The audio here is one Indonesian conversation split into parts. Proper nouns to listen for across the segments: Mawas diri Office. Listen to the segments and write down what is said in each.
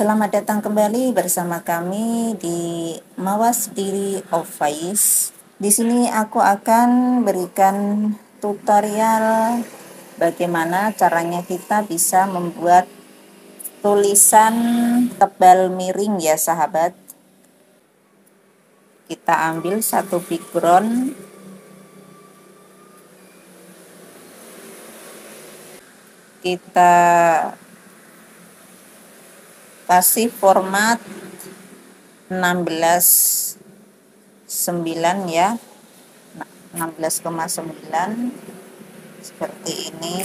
Selamat datang kembali bersama kami di Mawas Diri Office. Di sini aku akan berikan tutorial bagaimana caranya kita bisa membuat tulisan tebal miring ya sahabat. Kita ambil satu background. Kita kasih format 16:9 ya, 16,9 seperti ini.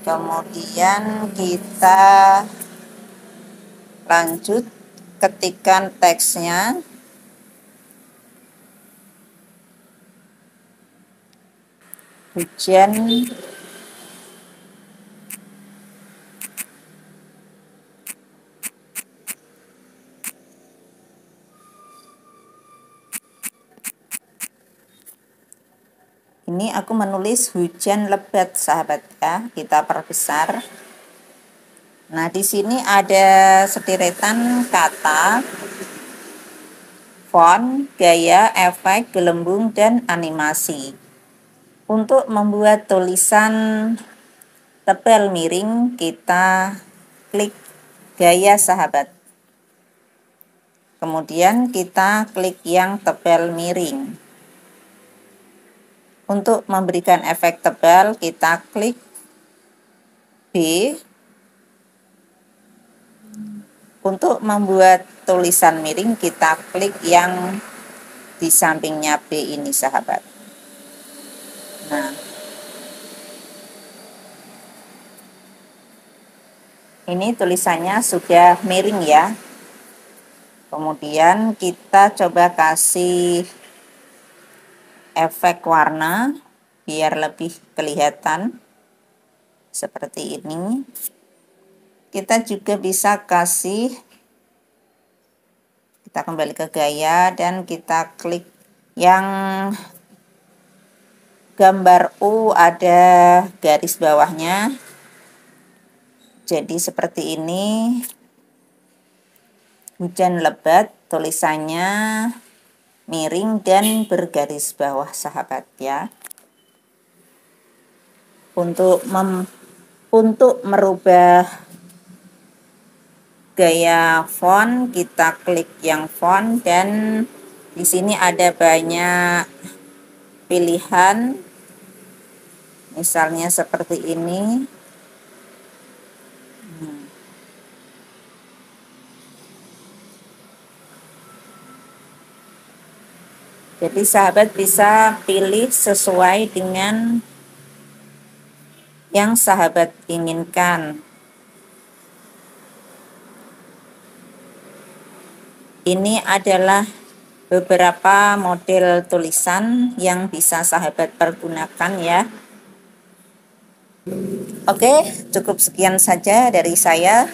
Kemudian kita lanjut ketikkan teksnya. Hujan ini aku menulis hujan lebat sahabat ya, kita perbesar. Nah, di sini ada sederetan kata, font, gaya, efek, gelembung, dan animasi. Untuk membuat tulisan tebal miring, kita klik gaya sahabat. Kemudian kita klik yang tebal miring. Untuk memberikan efek tebal, kita klik B. Untuk membuat tulisan miring, kita klik yang di sampingnya B ini, sahabat. Nah, ini tulisannya sudah miring ya. Kemudian kita coba kasih efek warna biar lebih kelihatan seperti ini. Kita juga bisa kasih, kita kembali ke gaya dan kita klik yang gambar U ada garis bawahnya, jadi seperti ini. Hujan lebat tulisannya miring dan bergaris bawah sahabat ya. Untuk merubah gaya font, kita klik yang font dan di sini ada banyak pilihan. Misalnya seperti ini. Jadi sahabat bisa pilih sesuai dengan yang sahabat inginkan. Ini adalah beberapa model tulisan yang bisa sahabat pergunakan ya. Oke, cukup sekian saja dari saya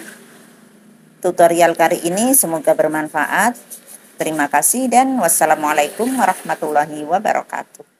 tutorial kali ini, semoga bermanfaat. Terima kasih dan wassalamualaikum warahmatullahi wabarakatuh.